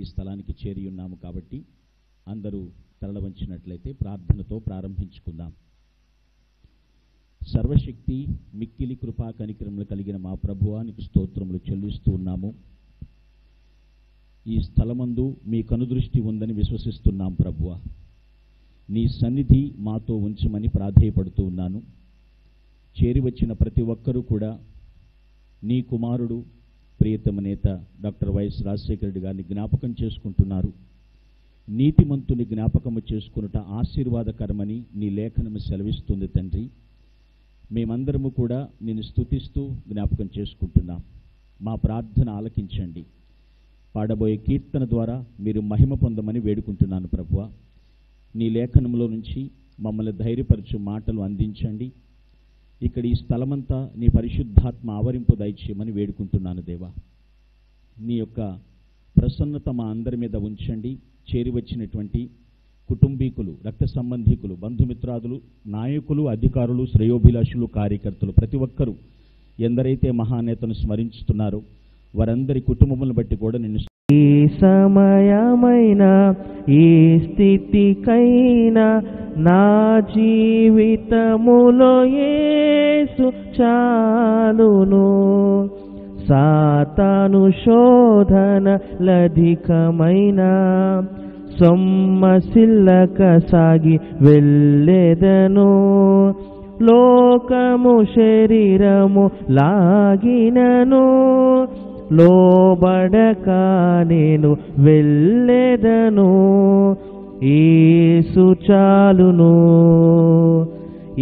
ఈ స్థలానికి చేరి ఉన్నాము కాబట్టి అందరూ తరలవంచినట్లయితే ప్రార్థనతో ప్రారంభించుకుందాం. సర్వశక్తి మిక్కిలి కృపా కనికరములు కలిగిన మా ప్రభువానికి స్తోత్రములు చెల్లిస్తూ ఉన్నాము. ఈ స్థలమందు మీ కనుదృష్టి ఉందని విశ్వసిస్తున్నాం ప్రభువా. నీ సన్నిధి మాతో ఉంచమని ప్రాధేయపడుతూ ఉన్నాను. చేరి వచ్చిన ప్రతి ఒక్కరూ కూడా నీ కుమారుడు ప్రియతమ నేత డాక్టర్ వైఎస్ రాజశేఖర రెడ్డి గారిని జ్ఞాపకం చేసుకుంటున్నారు. నీతిమంతుని జ్ఞాపకము చేసుకునుట ఆశీర్వాదకరమని నీ లేఖనము సెలవిస్తుంది తండ్రి. మేమందరము కూడా నిన్ను స్తుతిస్తూ జ్ఞాపకం చేసుకుంటున్నాం. మా ప్రార్థన ఆలకించండి. పాడబోయే కీర్తన ద్వారా మీరు మహిమ పొందమని వేడుకుంటున్నాను ప్రభువా. నీ లేఖనంలో నుంచి మమ్మల్ని ధైర్యపరచు మాటలు అందించండి. ఇక్కడ ఈ స్థలమంతా నీ పరిశుద్ధాత్మ ఆవరింపు దయచేయమని వేడుకుంటున్నాను దేవా. నీ యొక్క ప్రసన్నత మా అందరి మీద ఉంచండి. చేరివచ్చినటువంటి కుటుంబీకులు, రక్త సంబంధీకులు, బంధుమిత్రాదులు, నాయకులు, అధికారులు, శ్రేయోభిలాషులు, కార్యకర్తలు, ప్రతి ఒక్కరూ ఎందరైతే మహానేతను స్మరించుతున్నారో వారందరి కుటుంబములను బట్టి కూడా నిన్ను ఈ సమయమైనా ఈ స్థితికైనా నా జీవితములో యేసు చాలును. సాతాను శోధనలధికమైన సొమ్మసిల్లక సాగి వెళ్ళెదను. లోకము శరీరము లాగినను, లోబడక నేను వెళ్ళెదను. యేసు చాలును,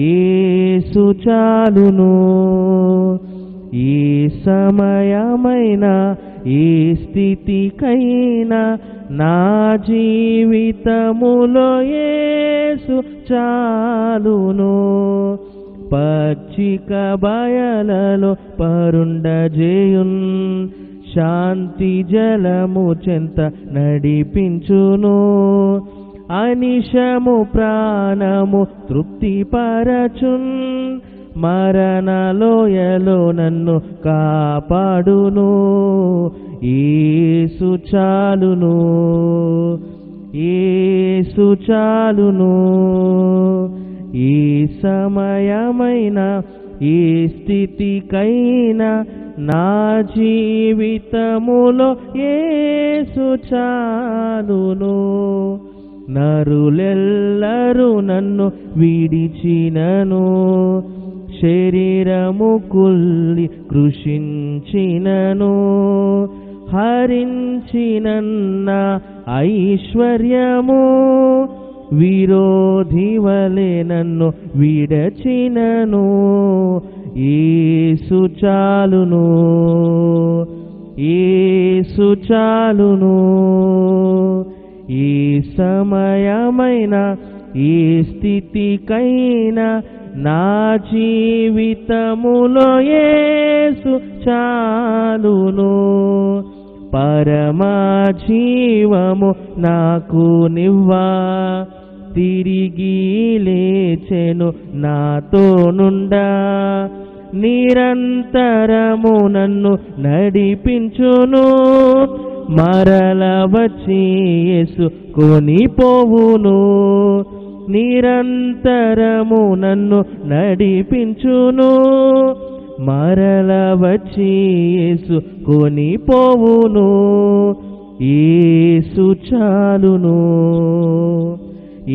యేసు చాలును. ఈ సమయమైన ఈ స్థితికైనా నా జీవితములో యేసు చాలును. పచ్చిక బయలలో పరుండజేయున్, శాంతి జలము చెంత నడిపించును. అనిశము ప్రాణము తృప్తిపరచున్, మరణలోయలో నన్ను కాపాడును. యేసు చాలును, యేసు చాలును. ఈ సమయమైన ఈ స్థితికైనా నా జీవితములో యేసు చాలును. నరులెల్లరూ నన్ను విడిచినను, శరీరము కుల్లి కృషించినను. హరించినన్న ఐశ్వర్యము, విరోధి వలె నన్ను విడచినను. యేసు చాలును, యేసు చాలును. ఈ సమయమైన ఈ స్థితికైనా నా జీవితములో యేసు చాలును. పరమా జీవము నాకు నివ్వా, తిరిగి లేచెను నాతో నుండా. నిరంతరము నన్ను నడిపించును, మరల వచ్చి యేసు కొనిపోవును. నిరంతరము నన్ను నడిపించును, మరల వచ్చి యేసు కొనిపోవును. యేసు చాలును,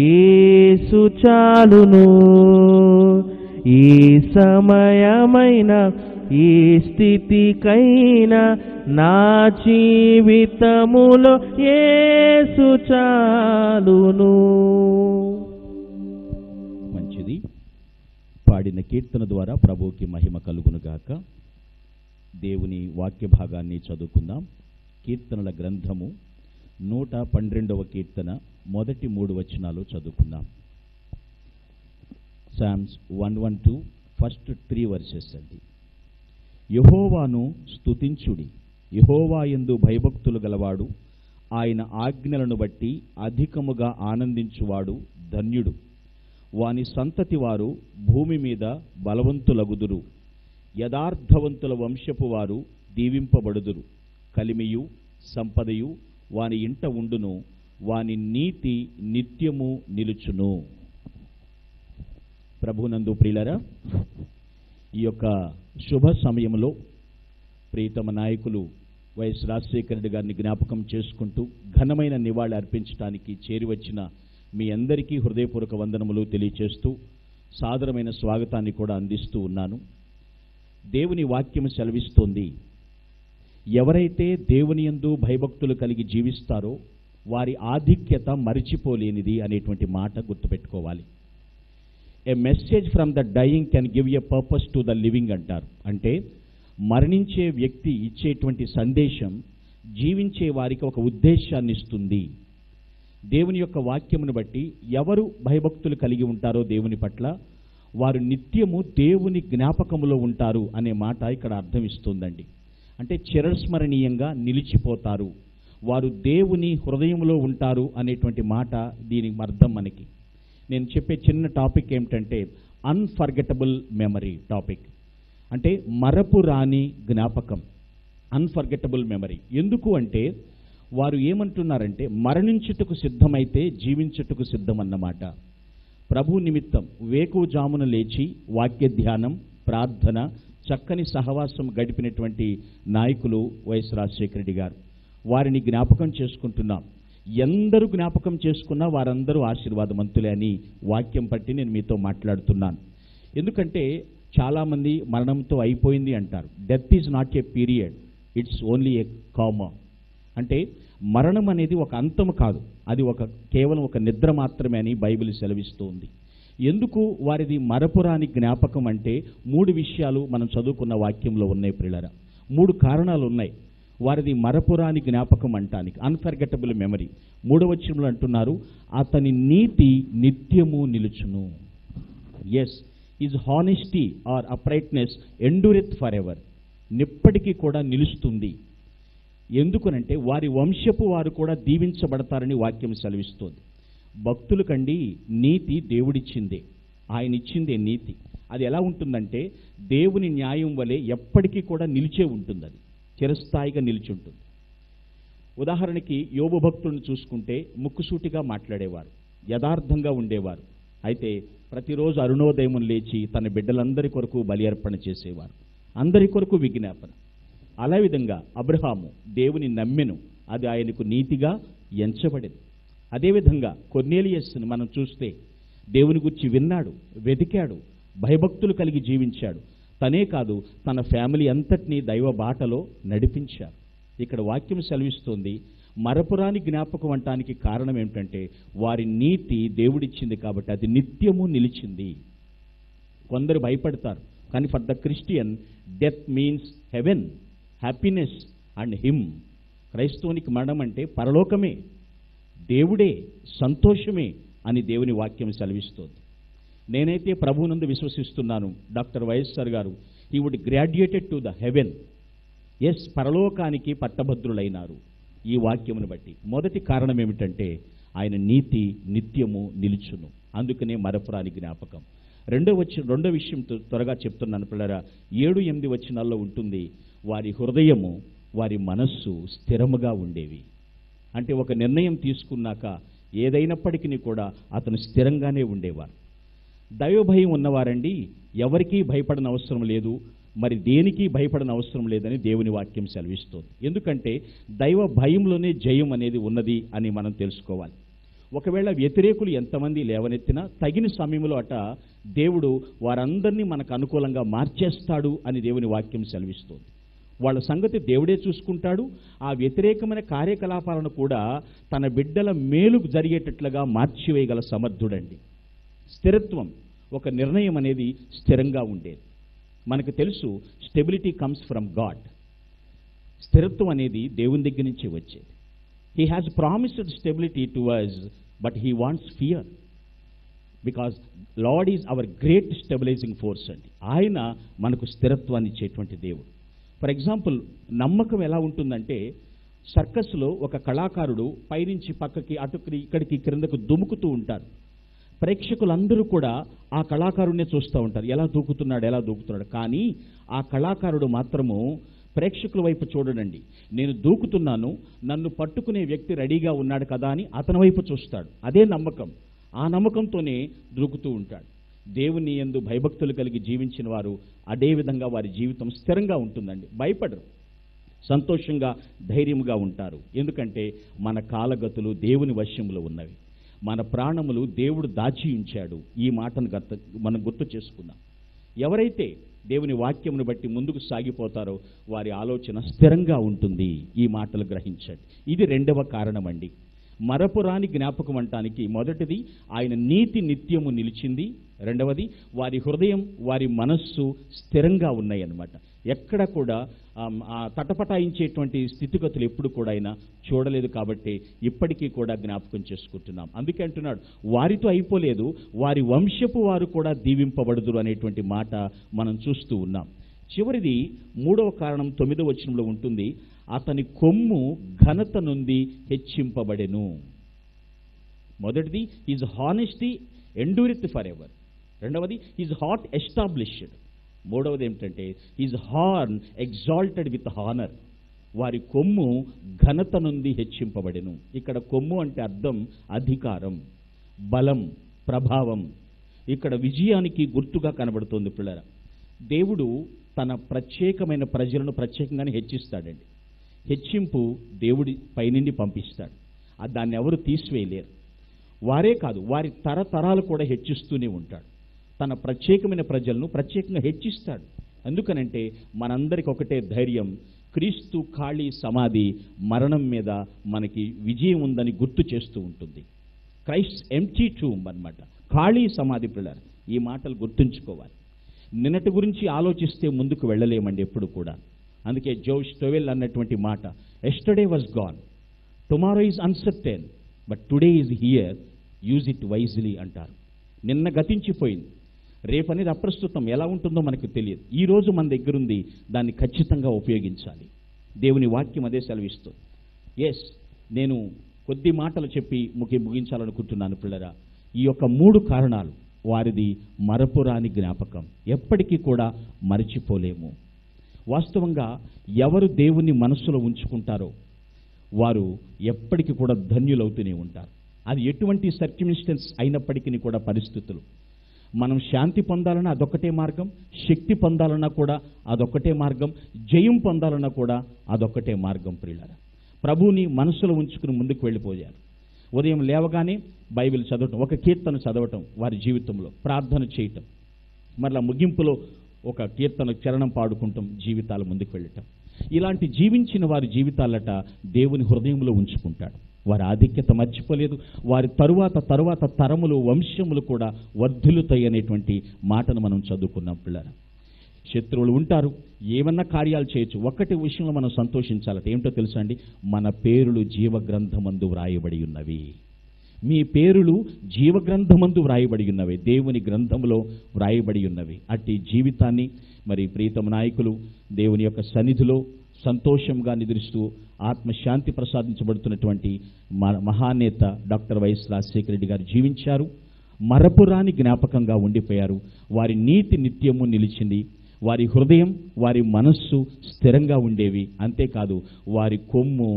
యేసు చాలును. ఈ సమయమైన ఈ స్థితికైనా నా జీవితములో యేసు చాలును. మంచిది. పాడిన కీర్తన ద్వారా ప్రభువుకి మహిమ కలుగునుగాక. దేవుని వాక్య భాగాన్ని చదువుకుందాం. కీర్తనల గ్రంథము 112వ కీర్తన మొదటి 3 వచనాలు చదువుకుందాం. Psalms 112 ఫస్ట్ 3 verses అండి. యెహోవాను స్తుతించుడి, యెహోవాయందు భయభక్తులు గలవాడు, ఆయన ఆజ్ఞలను బట్టి అధికముగా ఆనందించువాడు ధన్యుడు. వాని సంతతి వారు భూమి మీద బలవంతులగుదురు, యథార్థవంతుల వంశపు వారు దీవింపబడుదురు. కలిమియు సంపదయు వాని ఇంట ఉండును, వాని నీతి నిత్యము నిలుచును. ప్రభునందు ప్రియులారా, ఈ యొక్క శుభ సమయంలో ప్రియతమ నాయకులు వైఎస్ రాజశేఖర రెడ్డి గారిని జ్ఞాపకం చేసుకుంటూ ఘనమైన నివాళి అర్పించడానికి చేరివచ్చిన మీ అందరికీ హృదయపూర్వక వందనములు తెలియచేస్తూ సాదరమైన స్వాగతాన్ని కూడా అందిస్తూ ఉన్నాను. దేవుని వాక్యం సెలవిస్తోంది, ఎవరైతే దేవుని యందు భయభక్తులు కలిగి జీవిస్తారో వారి ఆధిక్యత మరిచిపోలేనిది అనేటువంటి మాట గుర్తుపెట్టుకోవాలి. A message from the dying can give a purpose to the living అంటారు. అంటే మరణించే వ్యక్తి ఇచ్చేటువంటి సందేశం జీవించే వారికి ఒక ఉద్దేశాన్ని ఇస్తుంది. దేవుని యొక్క వాక్యమును బట్టి ఎవరు భయభక్తులు కలిగి ఉంటారో దేవుని పట్ల వారు నిత్యము దేవుని జ్ఞాపకములో ఉంటారు అనే మాట ఇక్కడ అర్థం ఇస్తుందండి. అంటే చిరస్మరణీయంగా నిలిచిపోతారు, వారు దేవుని హృదయంలో ఉంటారు అనేటువంటి మాట దీని అర్థం. మనకి నేను చెప్పే చిన్న టాపిక్ ఏమిటంటే అన్ఫర్గెటబుల్ మెమరీ టాపిక్. అంటే మరపు రాని జ్ఞాపకం, అన్ఫర్గెటబుల్ మెమరీ. ఎందుకు అంటే వారు ఏమంటున్నారంటే మరణించుటకు సిద్ధమైతే జీవించుటకు సిద్ధం అన్నమాట. ప్రభు నిమిత్తం వేకువజామున లేచి వాక్య ధ్యానం, ప్రార్థన, చక్కని సహవాసం గడిపినటువంటి నాయకులు వైఎస్ రాజశేఖర రెడ్డి గారు. వారిని జ్ఞాపకం చేసుకుంటున్నాం. ఎందరూ జ్ఞాపకం చేసుకున్నా వారందరూ ఆశీర్వాదవంతులే అని వాక్యం పట్టి నేను మీతో మాట్లాడుతున్నాను. ఎందుకంటే చాలామంది మరణంతో అయిపోయింది అంటారు. Death is not a period, it's only a comma. అంటే మరణం అనేది ఒక అంతము కాదు, అది ఒక కేవలం ఒక నిద్ర మాత్రమే అని బైబిల్ సెలవిస్తుంది. ఎందుకు వారిది మరపురాని జ్ఞాపకం అంటే మూడు విషయాలు మనం చదువుకున్న వాక్యంలో ఉన్నాయి ప్రియులారా. మూడు కారణాలు ఉన్నాయి వారిది మరపురాని జ్ఞాపకం అంటానికి, అన్ఫర్గెటబుల్ మెమరీ. మూడవచనంలో అంటున్నారు, అతని నీతి నిత్యము నిలుచును. Yes, is honesty or uprightness endureth for ever, నిప్పటికీ కూడా నిలుస్తుంది. ఎందుకనంటే వారి వంశపు వారు కూడా దీవించబడతారని వాక్యం సెలవిస్తోంది. భక్తులు కండి నీతి దేవుడిచ్చిందే, ఆయన ఇచ్చిందే నీతి. అది ఎలా ఉంటుందంటే దేవుని న్యాయం వలె ఎప్పటికీ కూడా నిలిచే ఉంటుంది, అది చిరస్థాయిగా నిలిచి ఉంటుంది. ఉదాహరణకి యోబు భక్తులను చూసుకుంటే ముక్కుసూటిగా మాట్లాడేవారు, యథార్థంగా ఉండేవారు. అయితే ప్రతిరోజు అరుణోదయం లేచి తన బిడ్డలందరి కొరకు బలి అర్పణ చేసేవారు, అందరి కొరకు విజ్ఞాపన. అలా విధంగా అబ్రహాము దేవుని నమ్మెను, అది ఆయనకు నీతిగా ఎంచబడింది. అదేవిధంగా కొర్నేలియస్ను మనం చూస్తే దేవుని గురించి విన్నాడు, వెతికాడు, భయభక్తులు కలిగి జీవించాడు. తనే కాదు తన ఫ్యామిలీ అంతటినీ దైవ బాటలో నడిపించారు. ఇక్కడ వాక్యం సెలవిస్తోంది మరపురాని జ్ఞాపకం అంటానికి కారణం ఏమిటంటే వారి నీతి దేవుడిచ్చింది కాబట్టి అది నిత్యము నిలిచింది. కొందరు భయపడతారు, కానీ for the Christian death means heaven, happiness and him. క్రైస్తవునికి మరణం అంటే పరలోకమే, దేవుడే, సంతోషమే అని దేవుని వాక్యం సెలవిస్తోంది. నేనైతే ప్రభువునందు విశ్వసిస్తున్నాను డాక్టర్ వైఎస్ఆర్ గారు he would graduated to the heaven. Yes, పరలోకానికి పట్టభద్రులైనారు ఈ వాక్యమును బట్టి. మొదటి కారణం ఏమిటంటే ఆయన నీతి నిత్యము నిలుచును, అందుకనే మరపురాని జ్ఞాపకం. రెండో విషయం త్వరగా చెప్తున్నాను పిల్లరా, 7-8 వచనాల్లో ఉంటుంది వారి హృదయము, వారి మనస్సు స్థిరముగా ఉండేవి. అంటే ఒక నిర్ణయం తీసుకున్నాక ఏదైనప్పటికీ కూడా అతను స్థిరంగానే ఉండేవారు. దైవభయం ఉన్నవారండి ఎవరికీ భయపడని అవసరం లేదు, మరి దేనికి భయపడని అవసరం లేదని దేవుని వాక్యం సెలవిస్తోంది. ఎందుకంటే దైవ భయంలోనే జయం అనేది ఉన్నది అని మనం తెలుసుకోవాలి. ఒకవేళ వ్యతిరేకులు ఎంతమంది లేవనెత్తినా తగిన సమయంలో అట దేవుడు వారందరినీ మనకు అనుకూలంగా మార్చేస్తాడు అని దేవుని వాక్యం సెలవిస్తోంది. వాళ్ళ సంగతి దేవుడే చూసుకుంటాడు. ఆ వ్యతిరేకమైన కార్యకలాపాలను కూడా తన బిడ్డల మేలు జరిగేటట్లుగా మార్చివేయగల సమర్థుడండి. స్థిరత్వం, ఒక నిర్ణయం అనేది స్థిరంగా ఉండేది. మనకు తెలుసు స్టెబిలిటీ కమ్స్ ఫ్రమ్ గాడ్, స్థిరత్వం అనేది దేవుని దగ్గర నుంచి వచ్చేది. He has promised stability to us but he wants fear because lord is our great stabilising force అండి. ఆయన మనకు స్థిరత్వాన్ని ఇచ్చేటువంటి దేవుడు. ఫర్ ఎగ్జాంపుల్, నమ్మకం ఎలా ఉంటుందంటే సర్కస్లో ఒక కళాకారుడు పైనుంచి పక్కకి అటుకి ఇక్కడికి క్రిందకు దుముకుతూ ఉంటారు. ప్రేక్షకులందరూ కూడా ఆ కళాకారుడినే చూస్తూ ఉంటారు, ఎలా దూకుతున్నాడు ఎలా దూకుతున్నాడు. కానీ ఆ కళాకారుడు మాత్రము ప్రేక్షకుల వైపు చూడండి. నేను దూకుతున్నాను, నన్ను పట్టుకునే వ్యక్తి రెడీగా ఉన్నాడు కదా అని అతని వైపు చూస్తాడు. అదే నమ్మకం, ఆ నమ్మకంతోనే దూకుతూ ఉంటాడు. దేవుని యందు భయభక్తులు కలిగి జీవించిన వారు అదే విధంగా వారి జీవితం స్థిరంగా ఉంటుందండి. భయపడరు, సంతోషంగా ధైర్యంగా ఉంటారు. ఎందుకంటే మన కాలగతులు దేవుని వశంలో ఉన్నవి, మన ప్రాణములు దేవుడు దాచి ఉంచాడు. ఈ మాటను మనం గుర్తు చేసుకుందాం. ఎవరైతే దేవుని వాక్యమును బట్టి ముందుకు సాగిపోతారో వారి ఆలోచన స్థిరంగా ఉంటుంది. ఈ మాటలు గ్రహించండి. ఇది రెండవ కారణం అండి. మరపురాని జ్ఞాపకం అంటానికి మొదటిది ఆయన నీతి నిత్యము నిలిచింది, రెండవది వారి హృదయం వారి మనస్సు స్థిరంగా ఉన్నాయి అన్నమాట. ఎక్కడ కూడా తటపటాయించేటువంటి స్థితిగతులు ఎప్పుడు కూడా ఆయన చూడలేదు కాబట్టి ఇప్పటికీ కూడా జ్ఞాపకం చేసుకుంటున్నాం. అందుకే అంటున్నాడు వారితో అయిపోలేదు, వారి వంశపు వారు కూడా దీవింపబడుదురు అనేటువంటి మాట మనం చూస్తూ ఉన్నాం. చివరిది మూడవ కారణం 9వ వచనంలో ఉంటుంది, అతని కొమ్ము ఘనత నుండి హెచ్చింపబడెను. మొదటిది his honesty endureth for ever, రెండవది హిజ్ హార్ట్ ఎస్టాబ్లిష్డ్, మూడవది ఏమిటంటే his horn exalted with honour. వారి కొమ్ము ఘనత నుండి హెచ్చింపబడెను. ఇక్కడ కొమ్ము అంటే అర్థం అధికారం, బలం, ప్రభావం. ఇక్కడ విజయానికి గుర్తుగా కనబడుతోంది. పిల్లల దేవుడు తన ప్రత్యేకమైన ప్రజలను ప్రత్యేకంగానే హెచ్చిస్తాడండి. హెచ్చింపు దేవుడి పైనుండి పంపిస్తాడు, దాన్ని ఎవరు తీసివేయలేరు. వారే కాదు, వారి తరతరాలు కూడా హెచ్చిస్తూనే ఉంటాడు. తన ప్రత్యేకమైన ప్రజలను ప్రత్యేకంగా హెచ్చిస్తాడు. ఎందుకనంటే మనందరికి ఒకటే ధైర్యం, క్రీస్తు ఖాళీ సమాధి మరణం మీద మనకి విజయం ఉందని గుర్తు చేస్తూ ఉంటుంది. క్రైస్ట్ ఎంటీ టూమ్ అన్నమాట, ఖాళీ సమాధి. పిల్లలు ఈ మాటలు గుర్తుంచుకోవాలి. నిన్నటి గురించి ఆలోచిస్తే ముందుకు వెళ్ళలేమండి ఎప్పుడు కూడా. అందుకే జోష్ టోవెల్ అన్నటువంటి మాట, yesterday was gone, tomorrow is uncertain, but today is here, use it wisely అంటారు. నిన్న గతించిపోయింది, రేపు అనేది అప్రస్తుతం, ఎలా ఉంటుందో మనకు తెలియదు. ఈ రోజు మన దగ్గర ఉంది, దాన్ని ఖచ్చితంగా ఉపయోగించాలి. దేవుని వాక్యం అదే సెలవిస్తుంది. ఎస్, నేను కొద్ది మాటలు చెప్పి ముగించాలనుకుంటున్నాను. పిల్లరా, ఈ యొక్క మూడు కారణాలు, వారిది మరపురాని జ్ఞాపకం, ఎప్పటికీ కూడా మరచిపోలేము. వాస్తవంగా ఎవరు దేవుని మనసులో ఉంచుకుంటారో వారు ఎప్పటికీ కూడా ధన్యులవుతూనే ఉంటారు. అది ఎటువంటి సర్క్యుమిస్టెన్స్ అయినప్పటికీ కూడా, పరిస్థితులు. మనం శాంతి పొందాలన్నా అదొక్కటే మార్గం, శక్తి పొందాలన్నా కూడా అదొక్కటే మార్గం, జయం పొందాలన్నా కూడా అదొక్కటే మార్గం. ప్రియులారా, ప్రభువుని మనసులో ఉంచుకుని ముందుకు వెళ్ళిపోయారు. ఉదయం లేవగానే బైబిల్ చదవటం, ఒక కీర్తన చదవటం, వారి జీవితంలో ప్రార్థన చేయటం, మరలా ముగింపులో ఒక కీర్తన చరణం పాడుకుంటాం, జీవితాలు ముందుకు వెళ్ళటం. ఇలాంటి జీవించిన వారి జీవితాలట దేవుని హృదయంలో ఉంచుకుంటాడు. వారి ఆధిక్యత మర్చిపోలేదు, వారి తరువాత తరములు వంశములు కూడా వర్ధిల్లుతాయి అనేటువంటి మాటను మనం చదువుకున్నాం. పిల్లల శత్రువులు ఉంటారు, ఏమన్నా కార్యాలు చేయొచ్చు, ఒక్కటి విషయంలో మనం సంతోషించాలట. ఏమిటో తెలుసా అండి, మన పేరులు జీవగ్రంథమందు వ్రాయబడి ఉన్నవి. మీ పేరులు జీవగ్రంథమందు వ్రాయబడి ఉన్నవి, దేవుని గ్రంథంలో వ్రాయబడి ఉన్నవి. అట్టి జీవితాన్ని మరి ప్రీతమ నాయకులు దేవుని యొక్క సన్నిధిలో సంతోషంగా నిద్రిస్తూ ఆత్మశాంతి ప్రసాదించబడుతున్నటువంటి మహానేత డాక్టర్ వైఎస్ రాజశేఖర రెడ్డి గారు జీవించారు. మరపురాని జ్ఞాపకంగా ఉండిపోయారు. వారి నీతి నిత్యము నిలిచింది, వారి హృదయం వారి మనస్సు స్థిరంగా ఉండేవి. అంతేకాదు, వారి కొమ్ము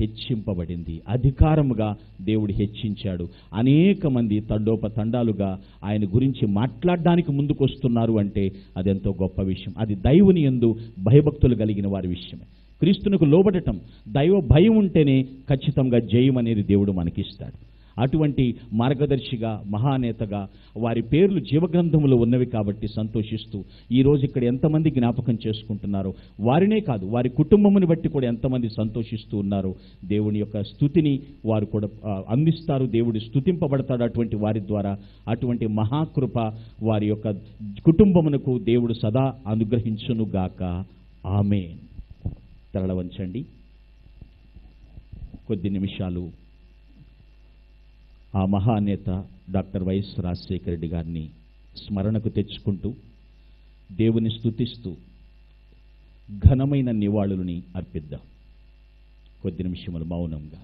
హెచ్చింపబడింది, అధికారముగా దేవుడు హెచ్చించాడు. అనేక మంది తండోపతండాలుగా ఆయన గురించి మాట్లాడడానికి ముందుకొస్తున్నారు అంటే అదెంతో గొప్ప విషయం. అది దైవుని యందు భయభక్తులు కలిగిన వారి విషయమే. క్రీస్తునకు లోబడటం, దైవ భయం ఉంటేనే ఖచ్చితంగా జయం అనేది దేవుడు మనకిస్తాడు. అటువంటి మార్గదర్శిగా, మహానేతగా వారి పేర్లు జీవగ్రంథంలో ఉన్నవి కాబట్టి సంతోషిస్తూ ఈరోజు ఇక్కడ ఎంతమంది జ్ఞాపకం చేసుకుంటున్నారో, వారినే కాదు వారి కుటుంబముని బట్టి కూడా ఎంతమంది సంతోషిస్తూ ఉన్నారో, దేవుని యొక్క స్తుతిని వారు కూడా అందిస్తారు. దేవుడు స్తుతింపబడతాడు అటువంటి వారి ద్వారా. అటువంటి మహాకృప వారి యొక్క కుటుంబమునకు దేవుడు సదా అనుగ్రహించునుగాక. ఆమేన్. తరలవంచండి, కొద్ది నిమిషాలు ఆ మహానేత డాక్టర్ వైఎస్ రాజశేఖర రెడ్డి గారిని స్మరణకు తెచ్చుకుంటూ దేవుని స్తుతిస్తూ ఘనమైన నివాళులని అర్పిద్దాం. కొద్ది నిమిషములు మౌనంగా.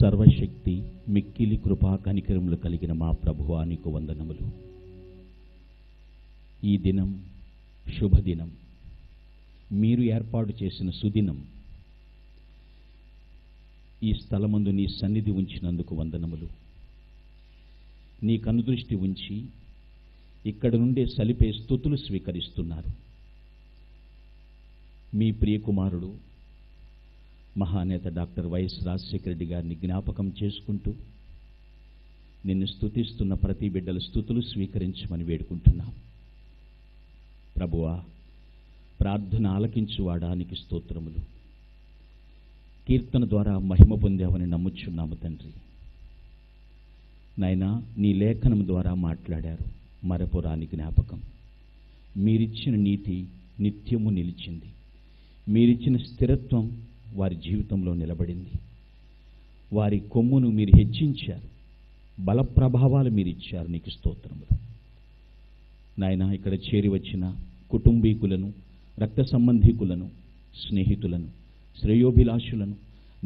సర్వశక్తి మిక్కిలి కృపా కనికరములు కలిగిన మా ప్రభువానికి వందనములు। ఈ దినం శుభదినం, మీరు ఏర్పాటు చేసిన సుదినం, ఈ స్థలమందు నీ సన్నిధి ఉంచినందుకు వందనములు। నీ కనుదృష్టి ఉంచి ఇక్కడ నుండే సలిపే స్తుతులు స్వీకరిస్తున్నారు। మీ ప్రియ కుమారుడు మహానేత డాక్టర్ వైఎస్ రాజశేఖర రెడ్డి గారిని జ్ఞాపకం చేసుకుంటూ నిన్ను స్తుతిస్తున్న ప్రతి బిడ్డల స్తుతులు స్వీకరించమని వేడుకుంటున్నాం। ప్రభువా, ప్రార్థన ఆలకించువాడానికి స్తోత్రములు, కీర్తన ద్వారా మహిమ పొందావని నమ్ముచున్నాము తండ్రి। నాయనా, నీ లేఖనం ద్వారా మాట్లాడారు, మరపురాని జ్ఞాపకం। మీరిచ్చిన నీతి నిత్యము నిలిచింది, మీరిచ్చిన స్థిరత్వం వారి జీవితంలో నిలబడింది। వారి కొమ్మును మీరు హెచ్చించారు, బల ప్రభావాలు మీరిచ్చారు, నీకు స్తోత్రములు। నాయనా, ఇక్కడ చేరి వచ్చిన కుటుంబీకులను, రక్త సంబంధీకులను, స్నేహితులను, శ్రేయోభిలాషులను,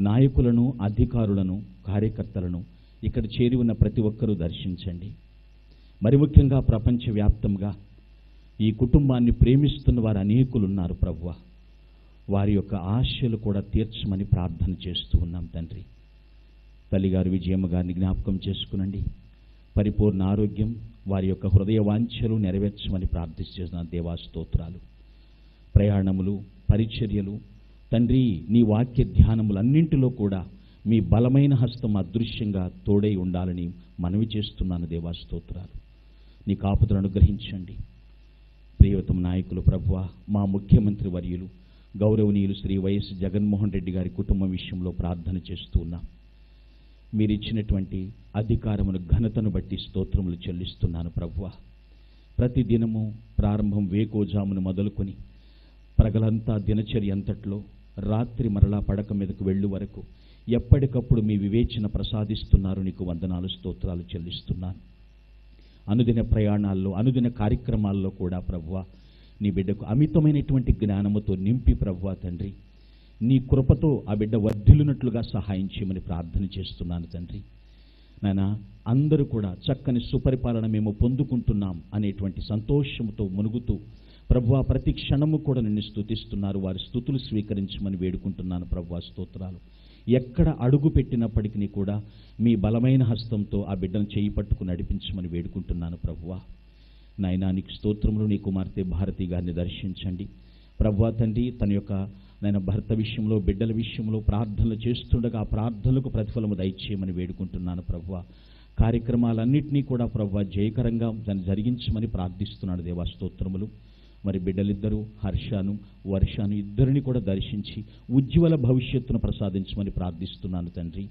నాయకులను, అధికారులను, కార్యకర్తలను, ఇక్కడ చేరి ఉన్న ప్రతి ఒక్కరూ దర్శించండి। మరి ముఖ్యంగా ప్రపంచవ్యాప్తంగా ఈ కుటుంబాన్ని ప్రేమిస్తున్న వారు అనేకులు ఉన్నారు ప్రభువా, వారి యొక్క ఆశలు కూడా తీర్చమని ప్రార్థన చేస్తూ ఉన్నాం తండ్రి। తల్లిగారు విజయమ్మ గారిని జ్ఞాపకం చేసుకునండి, పరిపూర్ణ ఆరోగ్యం, వారి యొక్క హృదయ వాంఛలు నెరవేర్చమని ప్రార్థిస్తున్న దేవా స్తోత్రాలు। ప్రయాణములు, పరిచర్యలు తండ్రి, నీ వాక్య ధ్యానములన్నింటిలో కూడా మీ బలమైన హస్తం అదృశ్యంగా తోడై ఉండాలని మనవి చేస్తున్నాను దేవా స్తోత్రాలు। నీ కాపుదలను అనుగ్రహించండి। ప్రియతమ నాయకులు ప్రభువా, మా ముఖ్యమంత్రి వర్యులు గౌరవనీయులు శ్రీ వైఎస్ జగన్మోహన్ రెడ్డి గారి కుటుంబం విషయంలో ప్రార్థన చేస్తున్నాం। మీరిచ్చినటువంటి అధికారమును, ఘనతను బట్టి స్తోత్రములు చెల్లిస్తున్నాను ప్రభువా। ప్రతి దినము ప్రారంభం వేకోజామును మొదలుకొని ప్రగలంతా దినచర్య అంతట్లో, రాత్రి మరలా పడక మీదకు వెళ్ళు వరకు ఎప్పటికప్పుడు మీ వివేచన ప్రసాదిస్తున్నారు, నీకు వందనాలు స్తోత్రాలు చెల్లిస్తున్నాను। అనుదిన ప్రయాణాల్లో, అనుదిన కార్యక్రమాల్లో కూడా ప్రభువా, నీ బిడ్డకు అమితమైనటువంటి జ్ఞానముతో నింపి ప్రభువా తండ్రి, నీ కృపతో ఆ బిడ్డ వర్ధిల్లునట్లుగా సహాయం చేయమని ప్రార్థన చేస్తున్నాను తండ్రి। నాయనా, అందరూ కూడా చక్కని సుపరిపాలన మేము పొందుకుంటున్నాం అనేటువంటి సంతోషంతో మునుగుతూ ప్రభువా ప్రతి క్షణము కూడా నిన్ను స్తుతిస్తున్నారు, వారి స్తుతులు స్వీకరించమని వేడుకుంటున్నాను ప్రభువా స్తోత్రాలు। ఎక్కడ అడుగు పెట్టినప్పటికీ కూడా మీ బలమైన హస్తంతో ఆ బిడ్డను చేయి పట్టుకుని నడిపించమని వేడుకుంటున్నాను ప్రభువా। నాయనా, నీకు స్తోత్రములు। నీ కుమార్తె భారతి గారిని దర్శించండి ప్రభువా తండ్రి। తన యొక్క నాయన భర్త విషయంలో, బిడ్డల విషయంలో ప్రార్థనలు చేస్తుండగా ఆ ప్రార్థనలకు ప్రతిఫలము దయచేయమని వేడుకుంటున్నాను ప్రభువా। కార్యక్రమాలన్నింటినీ కూడా ప్రభువా జయకరంగా దాన్ని జరిగించమని ప్రార్థిస్తున్నాడు దేవా స్తోత్రములు। మరి బిడ్డలిద్దరూ హర్షాను, వర్షాను ఇద్దరిని కూడా దర్శించి ఉజ్వల భవిష్యత్తును ప్రసాదించమని ప్రార్థిస్తున్నాను తండ్రి।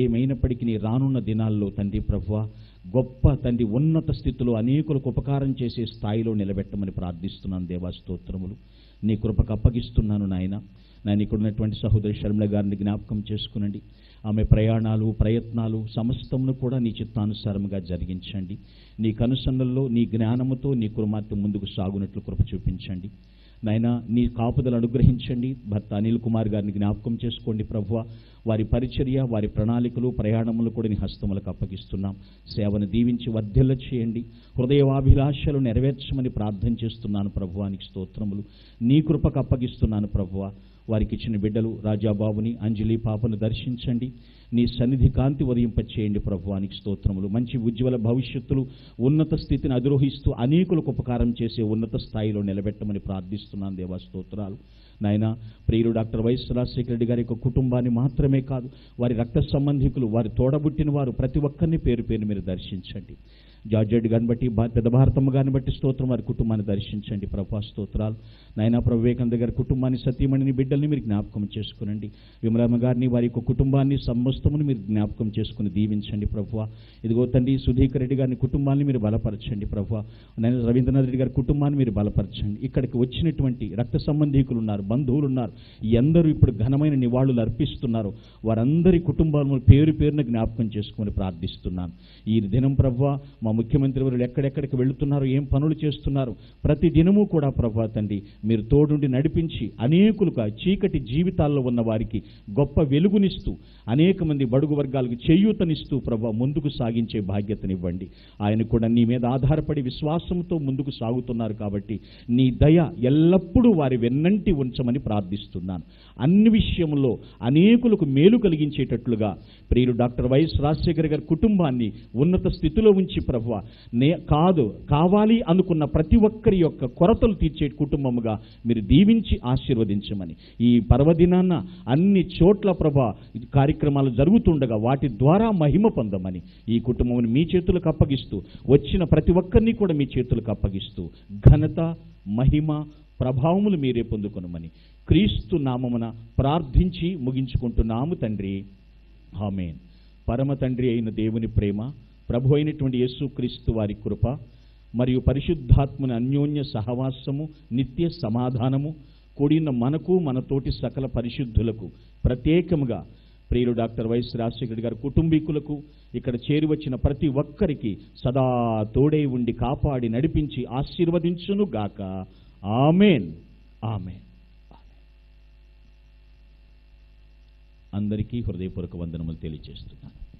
ఏమైనప్పటికీ నీ రానున్న దినాల్లో తండ్రి ప్రభువా గొప్ప తండ్రి ఉన్నత స్థితిలో అనేకులకు ఉపకారం చేసే స్థాయిలో నిలబెట్టమని ప్రార్థిస్తున్నాను దేవా స్తోత్రములు। నీ కృపకు అప్పగిస్తున్నాను నాయన। నేను ఇక్కడ ఉన్నటువంటి సహోదరి శర్మల గారిని జ్ఞాపకం చేసుకునండి, ఆమె ప్రయాణాలు, ప్రయత్నాలు సమస్తమును కూడా నీ చిత్తానుసారముగా జరిగించండి। నీ కనుసన్నల్లో నీ జ్ఞానముతో నీ కుమార్తె ముందుకు సాగునట్లు కృప చూపించండి నాయన। నీ కాపుదలు అనుగ్రహించండి। భర్త అనిల్ కుమార్ గారిని జ్ఞాపకం చేసుకోండి ప్రభువా। వారి పరిచర్య, వారి ప్రణాళికలు, ప్రయాణములు కూడా నీ హస్తములకు అప్పగిస్తున్నాం। సేవను దీవించి వర్ధిల్ల చేయండి, హృదయవాభిలాషలు నెరవేర్చమని ప్రార్థన చేస్తున్నాను ప్రభువా। నీకు స్తోత్రములు, నీ కృపకు అప్పగిస్తున్నాను ప్రభువా। వారికి ఇచ్చిన బిడ్డలు రాజాబాబుని, అంజలి పాపను దర్శించండి, నీ సన్నిధి కాంతి ఉదయింపచేయండి ప్రభువానికి స్తోత్రములు। మంచి ఉజ్వల భవిష్యత్తులు, ఉన్నత స్థితిని అధిరోహిస్తూ అనేకులకు ఉపకారం చేసే ఉన్నత స్థాయిలో నిలబెట్టమని ప్రార్థిస్తున్నాను దేవా స్తోత్రాలు। నాయన, ప్రియులు డాక్టర్ వైఎస్ రాజశేఖర రెడ్డి గారి యొక్క కుటుంబాన్ని మాత్రమే కాదు, వారి రక్త సంబంధికులు, వారి తోడబుట్టిన వారు ప్రతి ఒక్కరిని పేరు పేరు మీరు దర్శించండి। జార్జెడ్ గారిని బట్టి, పెద్ద భారతమ్మ గారిని బట్టి స్తోత్రం, వారి కుటుంబాన్ని దర్శించండి ప్రభా స్తోత్రాలు। నాయన, వివేకానంద గారి కుటుంబాన్ని, సతీమణిని, బిడ్డల్ని మీరు జ్ఞాపకం చేసుకునండి। విమలమ్మ గారిని, వారి యొక్క కుటుంబాన్ని సమస్తమును మీరు జ్ఞాపకం చేసుకుని దీవించండి ప్రభువా। ఇదిగో తండ్రి సుధీకర్ రెడ్డి గారిని కుటుంబాన్ని మీరు బలపరచండి ప్రభువా। నాయన, రవీంద్రనాథ్ రెడ్డి గారి కుటుంబాన్ని మీరు బలపరచండి। ఇక్కడికి వచ్చినటువంటి రక్త సంబంధీకులు ఉన్నారు, బంధువులు ఉన్నారు, ఎందరూ ఇప్పుడు ఘనమైన నివాళులు అర్పిస్తున్నారు, వారందరి కుటుంబాలను పేరు పేరున జ్ఞాపకం చేసుకుని ప్రార్థిస్తున్నాను। ఈ దినం ప్రభువా మా ముఖ్యమంత్రి వారు ఎక్కడెక్కడికి వెళ్తున్నారు ఏం పనులు చేస్తున్నారు ప్రతి దినము కూడా ప్రభువా తండ్రి మీరు తోడుండి నడిపించి అనేకులకు చీకటి జీవితాల్లో ఉన్న వారికి గొప్ప వెలుగునిస్తూ అనేకమంది బడుగు వర్గాలకు చేయూతనిస్తూ ప్రభువా ముందుకు సాగించే బాధ్యతనివ్వండి ఆయన కూడా నీ మీద ఆధారపడి విశ్వాసంతో ముందుకు సాగుతున్నారు కాబట్టి నీ దయ ఎల్లప్పుడూ వారి వెన్నంటి ఉంచమని ప్రార్థిస్తున్నాను అన్ని విషయములో అనేకులకు మేలు కలిగించేటట్లుగా ప్రియుడు డాక్టర్ వైఎస్ రాజశేఖర్ గారి కుటుంబాన్ని ఉన్నత స్థితిలో ఉంచి ప్రభువా కావాలి అనుకున్న ప్రతి ఒక్కరి యొక్క కొరతలు తీర్చే కుటుంబముగా మీరు దీవించి ఆశీర్వదించమని ఈ పర్వదినాన అన్ని చోట్ల ప్రభువా కార్యక్రమాలు జరుగుతుండగా వాటి ద్వారా మహిమ పొందమని ఈ కుటుంబమును మీ చేతులకు అప్పగిస్తూ వచ్చిన ప్రతి ఒక్కరిని కూడా మీ చేతులకు అప్పగిస్తూ ఘనత మహిమ ప్రభావములు మీరే పొందుకొనుమని క్రీస్తు నామమున ప్రార్థించి ముగించుకుంటున్నాము తండ్రి ఆమేన్ పరమ తండ్రి అయిన దేవుని ప్రేమ ప్రభు అయినటువంటి యేసుక్రీస్తు వారి కృప మరియు పరిశుద్ధాత్మని అన్యోన్య సహవాసము నిత్య సమాధానము కూడిన మనకు మన తోటి సకల పరిశుద్ధులకు ప్రత్యేకముగా ప్రియులు డాక్టర్ వైఎస్ రాజశేఖర్ గారి కుటుంబీకులకు ఇక్కడ చేరివచ్చిన ప్రతి ఒక్కరికి సదా తోడై ఉండి కాపాడి నడిపించి ఆశీర్వదించును గాక ఆమేన్ ఆమేన్ అందరికీ హృదయపూర్వక వందనములు తెలియజేస్తున్నాను.